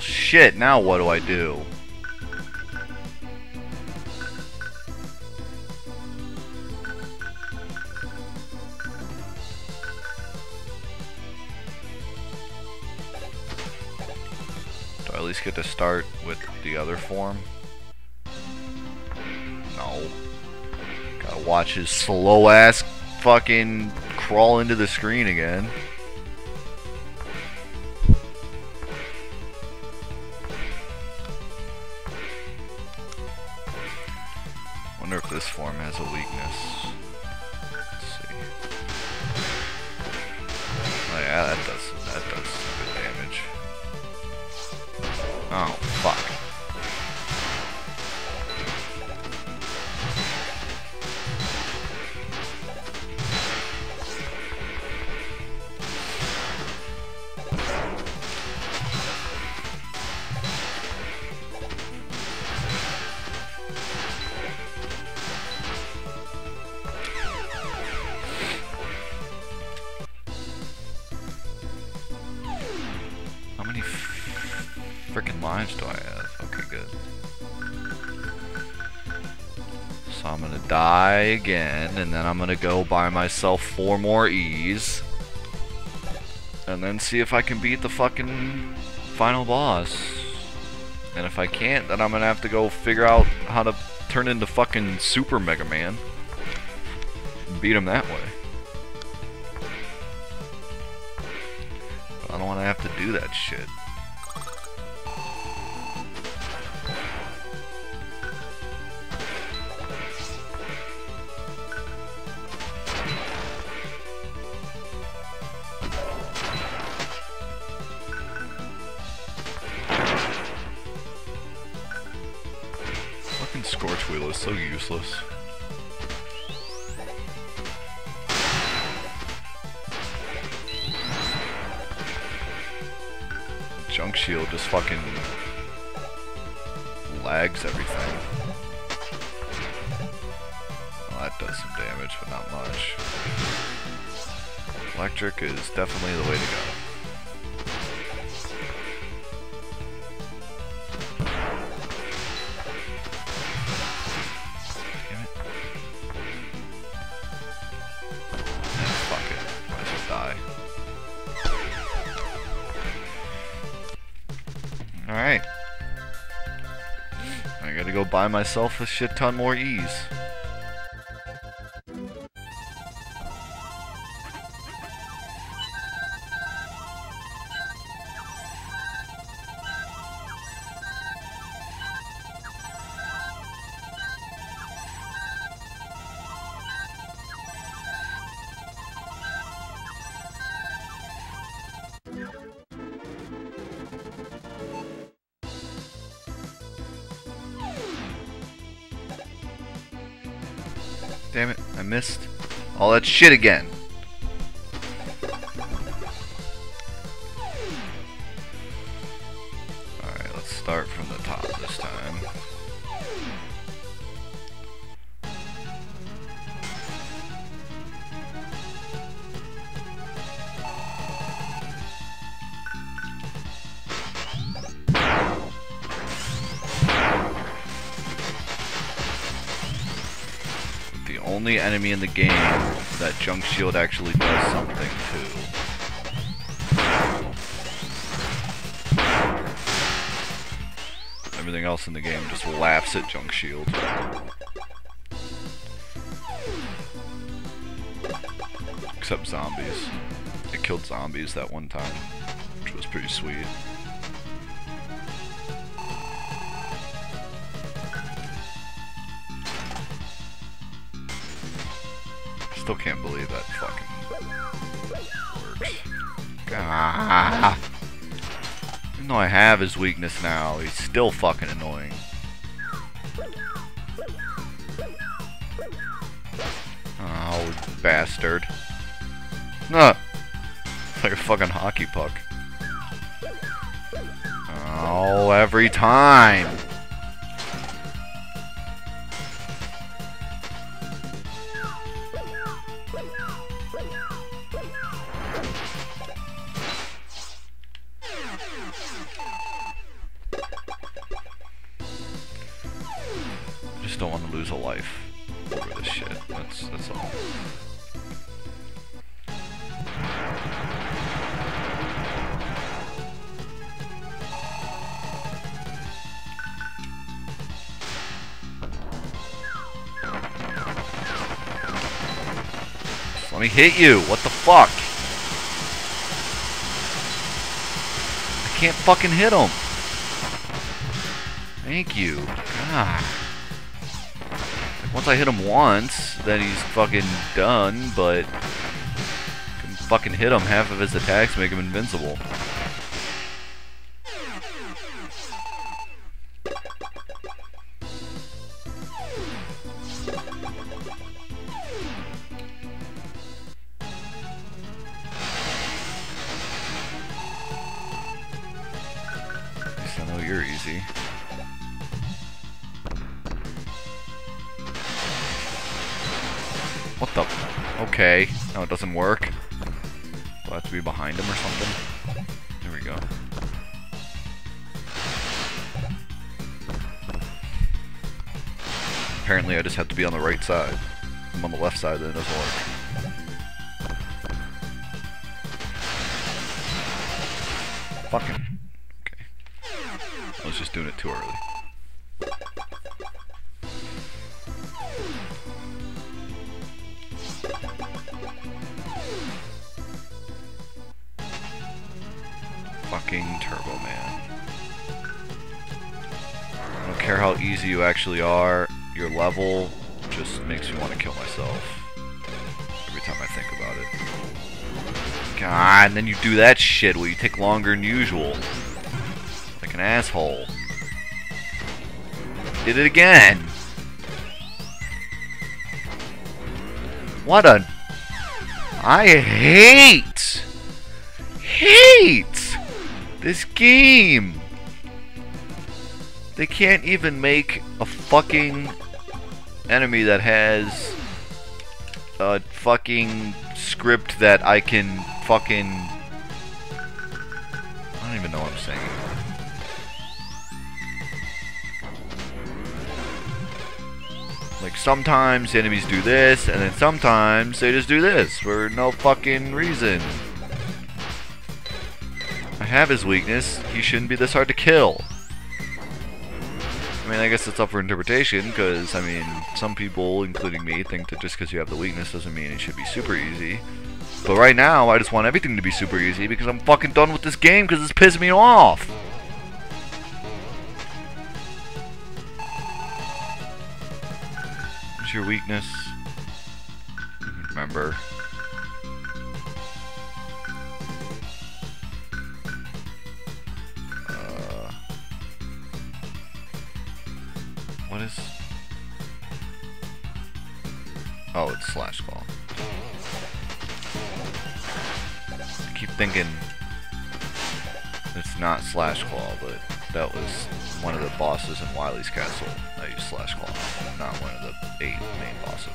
Well, shit, now what do I do? Do I at least get to start with the other form? No. Gotta watch his slow ass fucking crawl into the screen again. Wonder if this form has a weakness. Let's see. Oh yeah, that does good damage. Oh fuck. Frickin' lives do I have? Okay, good. So I'm gonna die again, and then I'm gonna go buy myself 4 more E's. And then see if I can beat the fucking final boss. And if I can't, then I'm gonna have to go figure out how to turn into fucking Super Mega Man. And beat him that way. But I don't wanna have to do that shit. Scorch Wheel is so useless. Junk Shield just fucking lags everything. Well, that does some damage, but not much. Electric is definitely the way to go. Alright. I gotta go buy myself a shit ton more E's. Damn it, I missed all that shit again. Alright, let's start from the top this time. Only enemy in the game that Junk Shield actually does something to. Everything else in the game just laughs at Junk Shield. Except zombies. It killed zombies that one time, which was pretty sweet. Still can't believe that fucking works. God. Even though I have his weakness now, he's still fucking annoying. Oh, bastard. No. It's like a fucking hockey puck. Oh, every time. don't want to lose a life over this shit. That's all. Let me hit you! What the fuck? I can't fucking hit him! Thank you. God. Once I hit him once, then he's fucking done, but... I can fucking hit him. Half of his attacks make him invincible. What the? Okay. No, it doesn't work. Do I have to be behind him or something? There we go. Apparently I just have to be on the right side. If I'm on the left side, then it doesn't work. Fucking. Okay. I was just doing it too early. Turbo Man. I don't care how easy you actually are, your level just makes me want to kill myself every time I think about it. God, and then you do that shit where you take longer than usual. Like an asshole. Did it again! What a... I hate! This game! They can't even make a fucking enemy that has a fucking script that I can fucking... I don't even know what I'm saying anymore. Like, sometimes the enemies do this, and then sometimes they just do this for no fucking reason. Have his weakness, he shouldn't be this hard to kill. I mean, I guess it's up for interpretation, because, I mean, some people, including me, think that just because you have the weakness doesn't mean it should be super easy. But right now, I just want everything to be super easy, because I'm fucking done with this game, because it's pissing me off! What's your weakness? I don't remember. What is... Oh, it's Slash Claw. I keep thinking it's not Slash Claw, but that was one of the bosses in Wily's Castle. I used Slash Claw, not one of the 8 main bosses.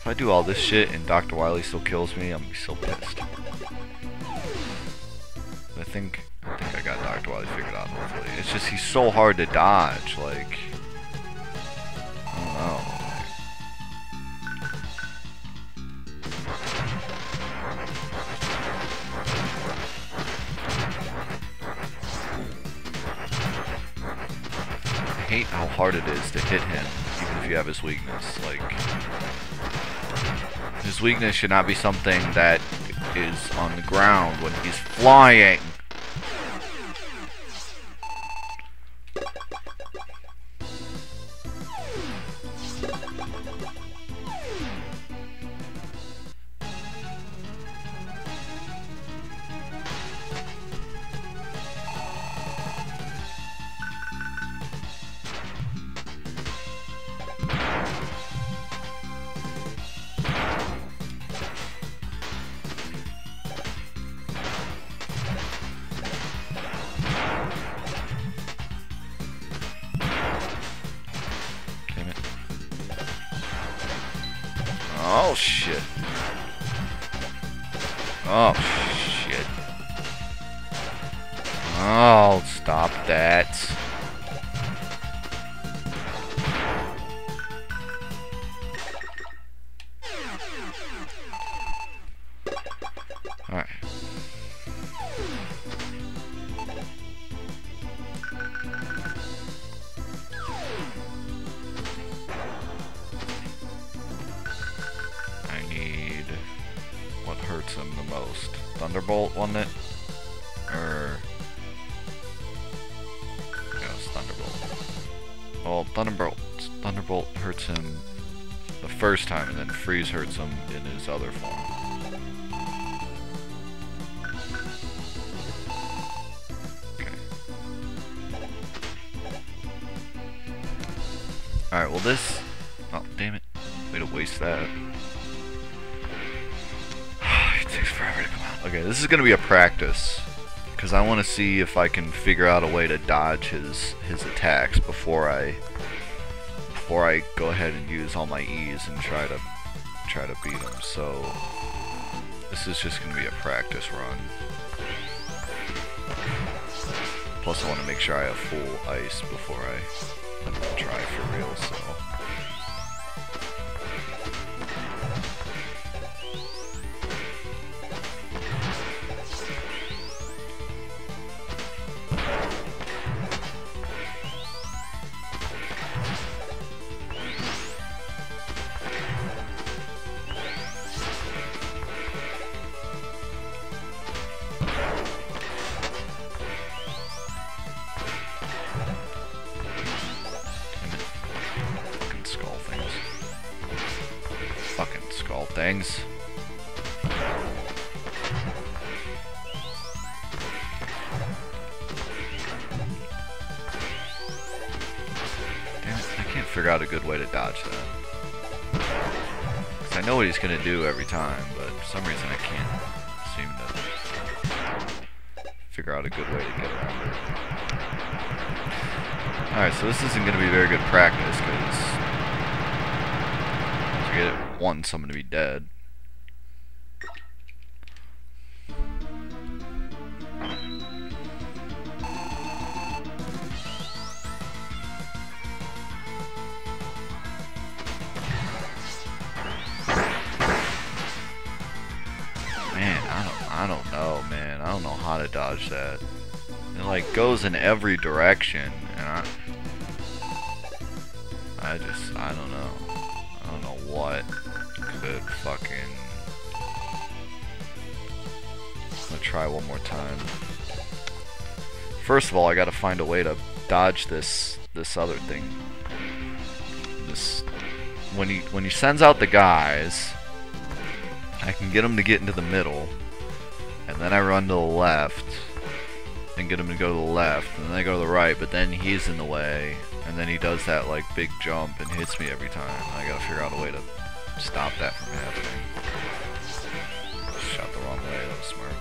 If I do all this shit and Dr. Wily still kills me, I'm so pissed. I think I got Dr. Wily figured out, hopefully. It's just he's so hard to dodge, like... I don't know. I hate how hard it is to hit him, even if you have his weakness. Like, his weakness should not be something that is on the ground when he's flying. Oh shit. Oh shit. Oh, stop that. Alright. Him the most. Thunderbolt, wasn't it? Or no, it was Thunderbolt. Well, Thunderbolt hurts him the first time, and then Freeze hurts him in his other form. Okay. Alright, well this... Oh, damn it. Way to waste that. Okay, this is gonna be a practice because I want to see if I can figure out a way to dodge his attacks before I go ahead and use all my E's and try to beat him. So this is just gonna be a practice run. Plus, I want to make sure I have full ice before I try for real. So. Things. Damn it, I can't figure out a good way to dodge that. 'Cause I know what he's gonna do every time, but for some reason I can't seem to figure out a good way to get around it. Alright, so this isn't gonna be very good practice, because get it once, I'm gonna be dead. Man, I don't know, man. I don't know how to dodge that. It like goes in every direction, and I don't know. I don't know what could fucking... I'm gonna try one more time. First of all, I gotta find a way to dodge this other thing. This... When he sends out the guys, I can get him to get into the middle, and then I run to the left, and get him to go to the left, and then I go to the right, but then he's in the way. And then he does that like big jump and hits me every time. I gotta figure out a way to stop that from happening. Shot the wrong way, that was smart.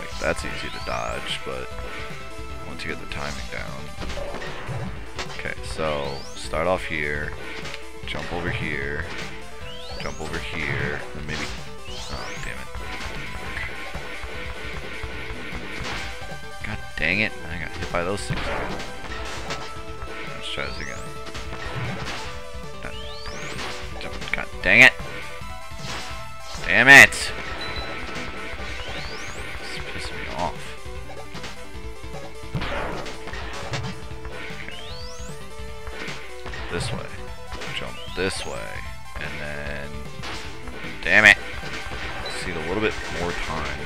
Like, that's easy to dodge, but once you get the timing down. Okay, so start off here, jump over here, jump over here, and maybe. Oh, damn it. Dang it, I got hit by those things again. Let's try this again. God dang it! Damn it! It's pissing me off. Okay. This way. Jump this way. And then... Damn it! Need a little bit more time.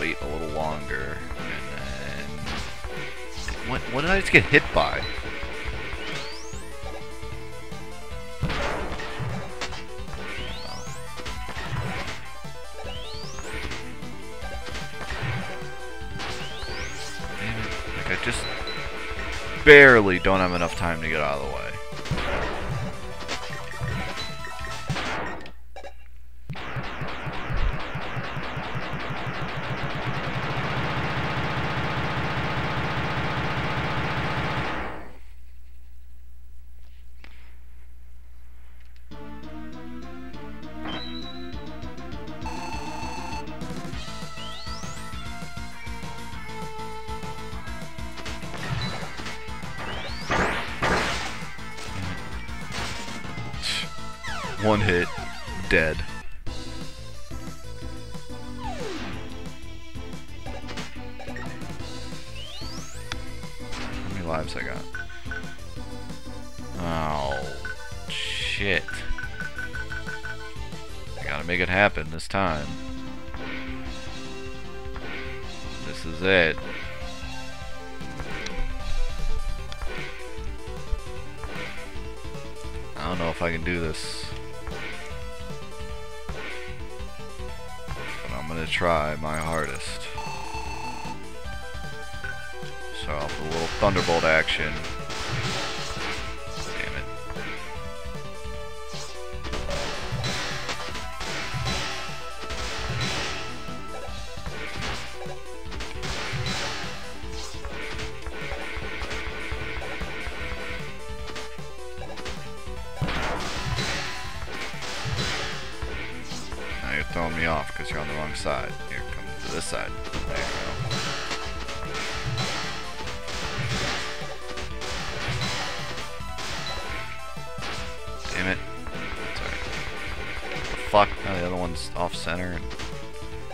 Wait a little longer, and then... What did I just get hit by? Damn it. Like, I just barely don't have enough time to get out of the way. One hit, dead. How many lives I got? Oh, shit. I gotta make it happen this time. This is it. I don't know if I can do this. But I'm gonna try my hardest. So I'll do a little Thunderbolt action. Damn it. Throwing me off because you're on the wrong side. Here, come to this side. There you go. Damn it. That's alright. Fuck. Oh, the other one's off center.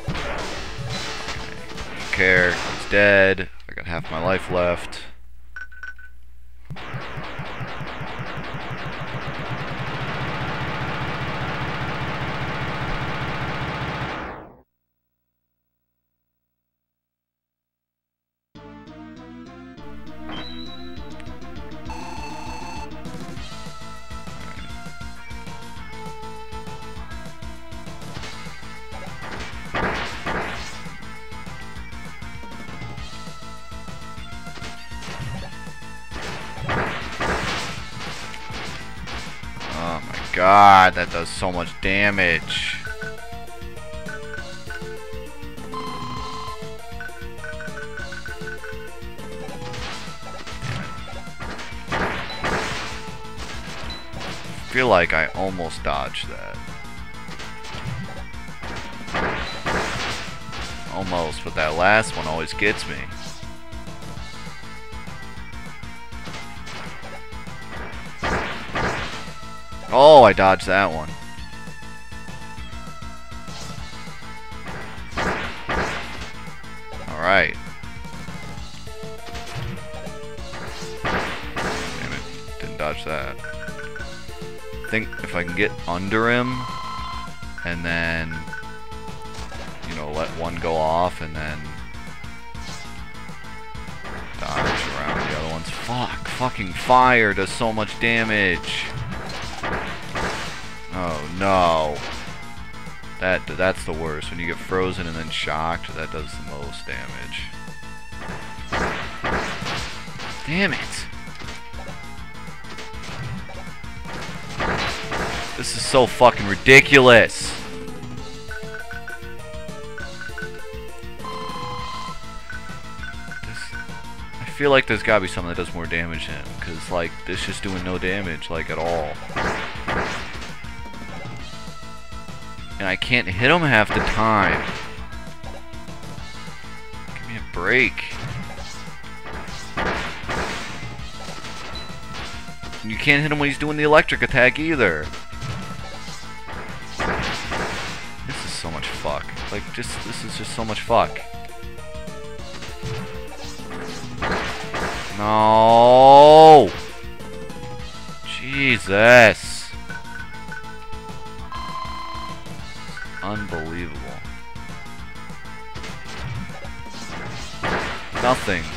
Okay. I don't care. He's dead. I got half my life left. God, that does so much damage. I feel like I almost dodged that. Almost, but that last one always gets me. Oh, I dodged that one. Alright. Damn it, didn't dodge that. I think if I can get under him, and then, you know, let one go off, and then dodge around the other ones. Fuck, fucking fire does so much damage. Oh no, that's the worst. When you get frozen and then shocked, that does the most damage. Damn it! This is so fucking ridiculous! I feel like there's gotta be something that does more damage than him, because like, this is doing no damage, like, at all. And I can't hit him half the time. Give me a break. And you can't hit him when he's doing the electric attack either. This is so much fuck. Like, this is just so much fuck. No. Jesus. Unbelievable.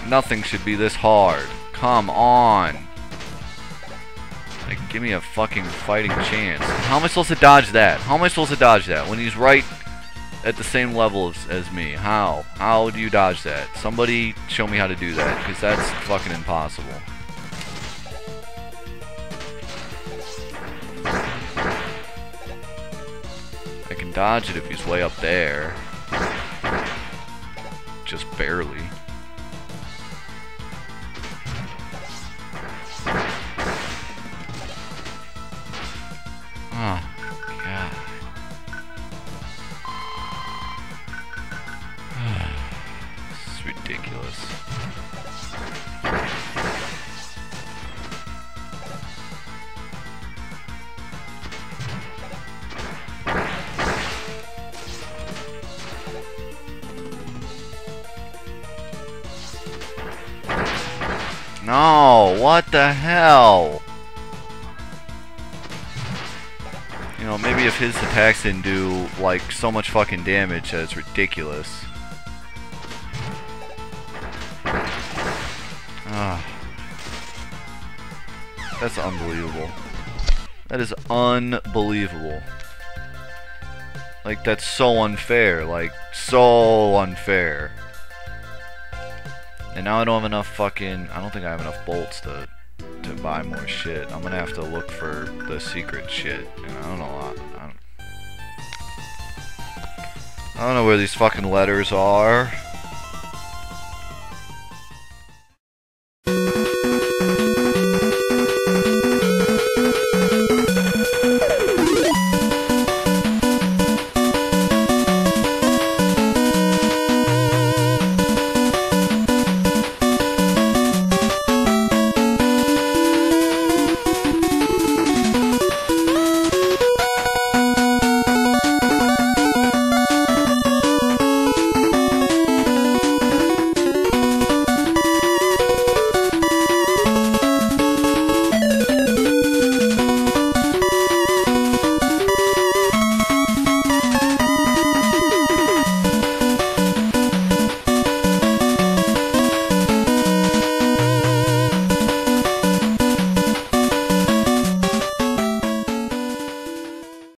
Nothing should be this hard. Come on. Like, give me a fucking fighting chance. How am I supposed to dodge that? How am I supposed to dodge that? When he's right at the same level as me. How? How do you dodge that? Somebody show me how to do that, because that's fucking impossible. Dodge it if he's way up there. Just barely. Oh, God. This is ridiculous. No, what the hell? You know, maybe if his attacks didn't do, like, so much fucking damage that it's ridiculous. Ugh. That's unbelievable. That is unbelievable. Like, that's so unfair. Like, so unfair. And now I don't have enough fucking... I don't think I have enough bolts to buy more shit. I'm gonna have to look for the secret shit. And I don't know a lot. I don't know where these fucking letters are.